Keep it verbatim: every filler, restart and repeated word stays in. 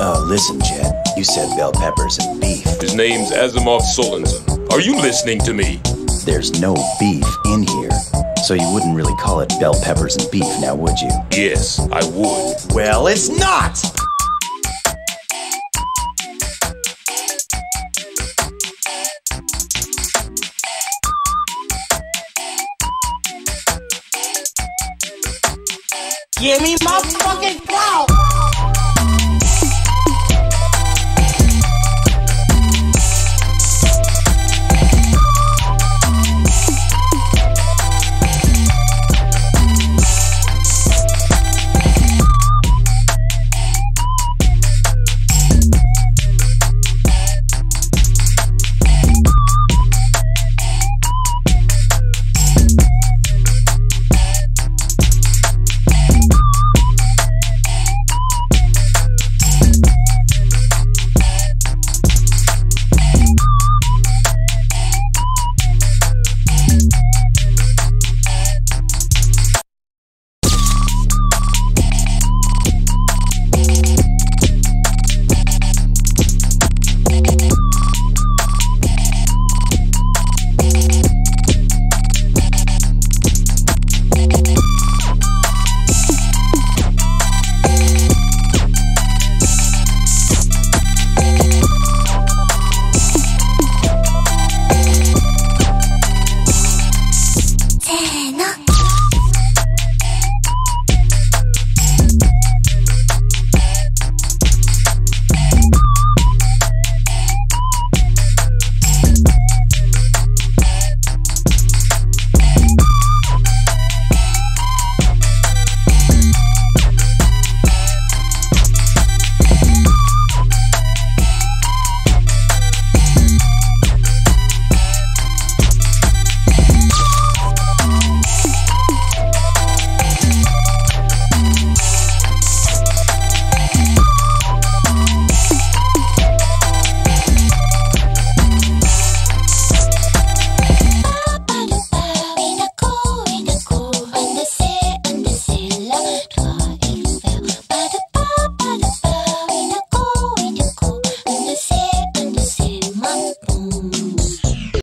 Uh, listen, Jet. You said bell peppers and beef. His name's Asimov Solenson. Are you listening to me? There's no beef in here. So you wouldn't really call it bell peppers and beef, now would you? Yes, I would. Well, it's not! Give me my fucking plow!